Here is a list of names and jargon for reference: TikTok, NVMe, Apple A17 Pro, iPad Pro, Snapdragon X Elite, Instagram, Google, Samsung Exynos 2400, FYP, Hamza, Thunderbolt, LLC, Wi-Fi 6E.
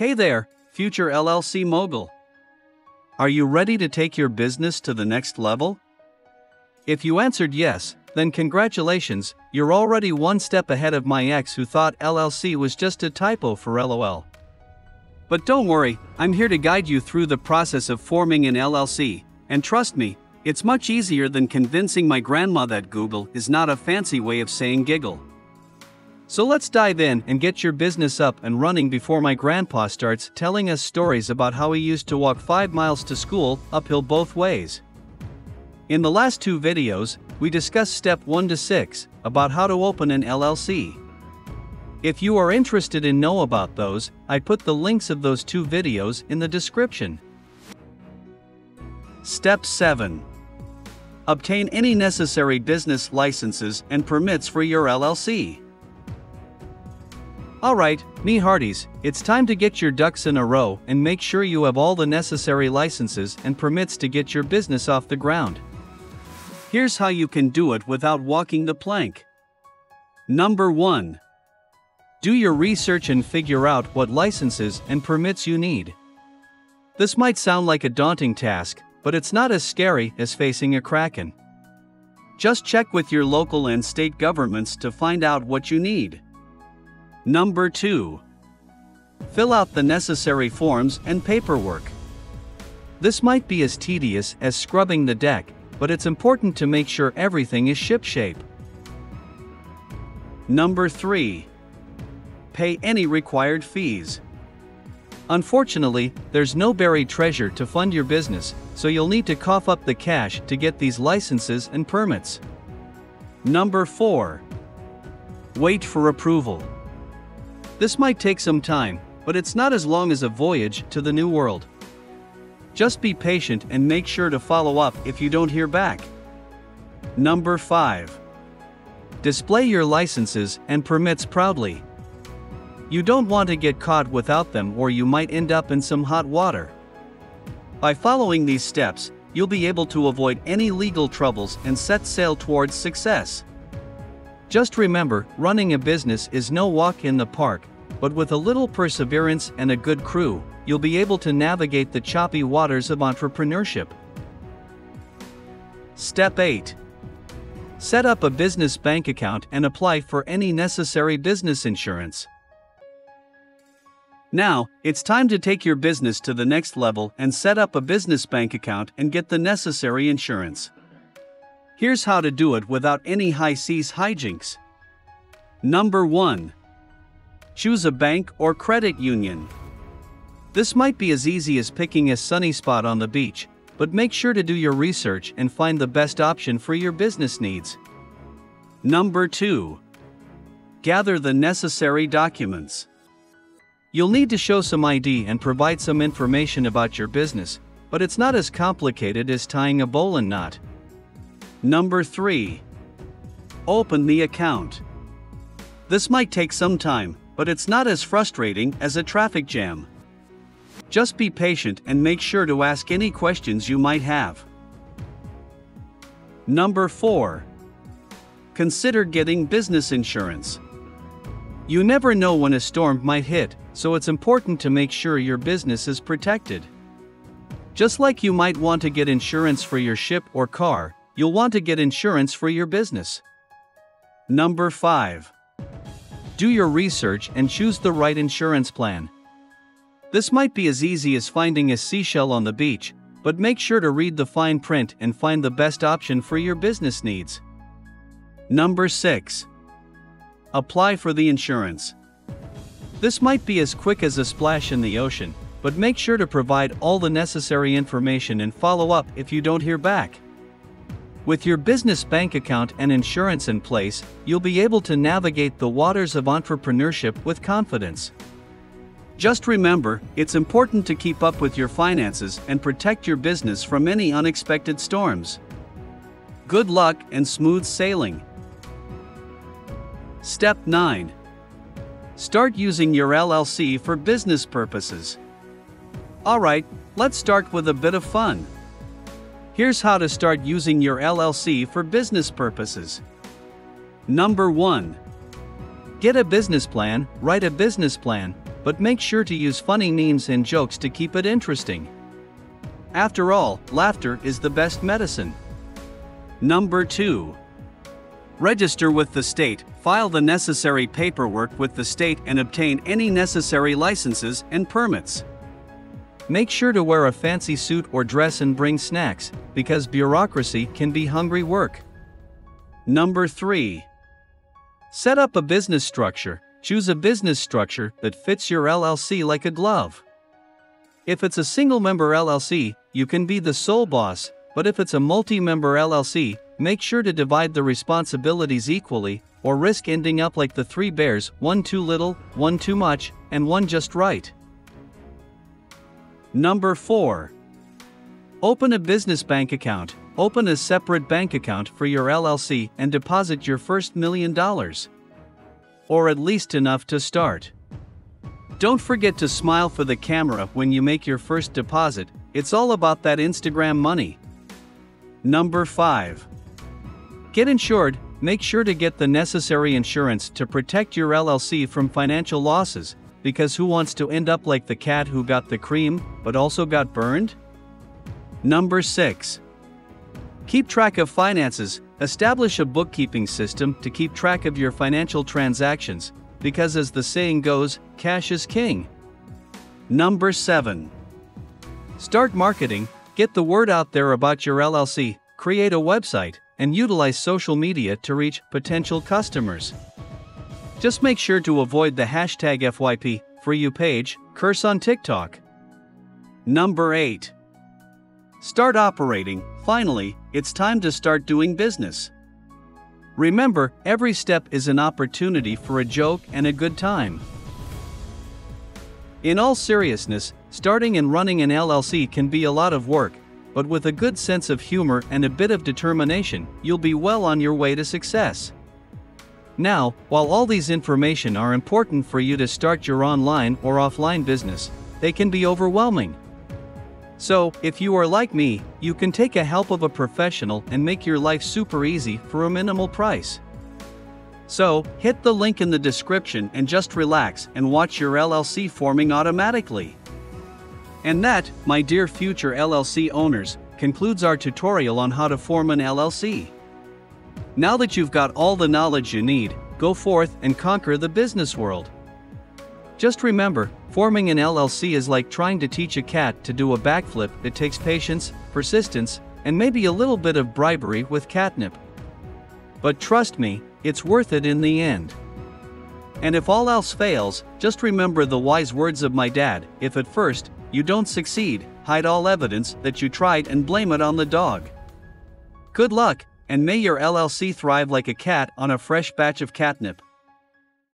Hey there, future LLC mogul. Are you ready to take your business to the next level? If you answered yes, then congratulations, you're already one step ahead of my ex who thought LLC was just a typo for LOL. But don't worry, I'm here to guide you through the process of forming an LLC, and trust me, it's much easier than convincing my grandma that Google is not a fancy way of saying giggle. So let's dive in and get your business up and running before my grandpa starts telling us stories about how he used to walk 5 miles to school, uphill both ways. In the last two videos, we discussed step 1 to 6, about how to open an LLC. If you are interested in know about those, I put the links of those two videos in the description. Step 7. Obtain any necessary business licenses and permits for your LLC. Alright, me hearties, it's time to get your ducks in a row and make sure you have all the necessary licenses and permits to get your business off the ground. Here's how you can do it without walking the plank. Number 1. Do your research and figure out what licenses and permits you need. This might sound like a daunting task, but it's not as scary as facing a kraken. Just check with your local and state governments to find out what you need. Number 2. Fill out the necessary forms and paperwork. This might be as tedious as scrubbing the deck, but it's important to make sure everything is shipshape. Number 3. Pay any required fees. Unfortunately, there's no buried treasure to fund your business, so you'll need to cough up the cash to get these licenses and permits. Number 4. Wait for approval. This might take some time, but it's not as long as a voyage to the new world. Just be patient and make sure to follow up if you don't hear back. Number 5. Display your licenses and permits proudly. You don't want to get caught without them, or you might end up in some hot water. By following these steps, you'll be able to avoid any legal troubles and set sail towards success. Just remember, running a business is no walk in the park, but with a little perseverance and a good crew, you'll be able to navigate the choppy waters of entrepreneurship. Step 8. Set up a business bank account and apply for any necessary business insurance. Now, it's time to take your business to the next level and set up a business bank account and get the necessary insurance. Here's how to do it without any high seas hijinks. Number 1. Choose a bank or credit union. This might be as easy as picking a sunny spot on the beach, but make sure to do your research and find the best option for your business needs. Number 2. Gather the necessary documents. You'll need to show some ID and provide some information about your business, but it's not as complicated as tying a bowline knot. Number 3. Open the account. This might take some time, but it's not as frustrating as a traffic jam. Just be patient and make sure to ask any questions you might have. Number 4. Consider getting business insurance. You never know when a storm might hit, so it's important to make sure your business is protected. Just like you might want to get insurance for your ship or car, you'll want to get insurance for your business. Number 5. Do your research and choose the right insurance plan. This might be as easy as finding a seashell on the beach, but make sure to read the fine print and find the best option for your business needs. Number 6. Apply for the insurance. This might be as quick as a splash in the ocean, but make sure to provide all the necessary information and follow up if you don't hear back. With your business bank account and insurance in place, you'll be able to navigate the waters of entrepreneurship with confidence. Just remember, it's important to keep up with your finances and protect your business from any unexpected storms. Good luck and smooth sailing. Step 9. Start using your LLC for business purposes. Alright, let's start with a bit of fun. Here's how to start using your LLC for business purposes. Number 1. Get a business plan. Write a business plan, but make sure to use funny memes and jokes to keep it interesting. After all, laughter is the best medicine. Number 2. Register with the state, file the necessary paperwork with the state and obtain any necessary licenses and permits. Make sure to wear a fancy suit or dress and bring snacks, because bureaucracy can be hungry work. Number 3. Set up a business structure. Choose a business structure that fits your LLC like a glove. If it's a single-member LLC, you can be the sole boss, but if it's a multi-member LLC, make sure to divide the responsibilities equally, or risk ending up like the three bears, one too little, one too much, and one just right. Number 4. Open a business bank account. Open a separate bank account for your LLC and deposit your first $1 million. Or at least enough to start. Don't forget to smile for the camera when you make your first deposit, it's all about that Instagram money. Number 5. Get insured. Make sure to get the necessary insurance to protect your LLC from financial losses, because who wants to end up like the cat who got the cream, but also got burned? Number 6. Keep track of finances. Establish a bookkeeping system to keep track of your financial transactions, because as the saying goes, cash is king. Number 7. Start marketing. Get the word out there about your LLC, create a website, and utilize social media to reach potential customers. Just make sure to avoid the hashtag FYP, for you page, curse on TikTok. Number 8. Start operating. Finally, it's time to start doing business. Remember, every step is an opportunity for a joke and a good time. In all seriousness, starting and running an LLC can be a lot of work, but with a good sense of humor and a bit of determination, you'll be well on your way to success. Now, while all these information are important for you to start your online or offline business, they can be overwhelming. So, if you are like me, you can take the help of a professional and make your life super easy for a minimal price. So, hit the link in the description and just relax and watch your LLC forming automatically. And that, my dear future LLC owners, concludes our tutorial on how to form an LLC. Now that you've got all the knowledge you need, go forth and conquer the business world. Just remember, forming an LLC is like trying to teach a cat to do a backflip. It takes patience, persistence, and maybe a little bit of bribery with catnip. But trust me, it's worth it in the end. And if all else fails, just remember the wise words of my dad: if at first you don't succeed, hide all evidence that you tried and blame it on the dog. Good luck, and may your LLC thrive like a cat on a fresh batch of catnip.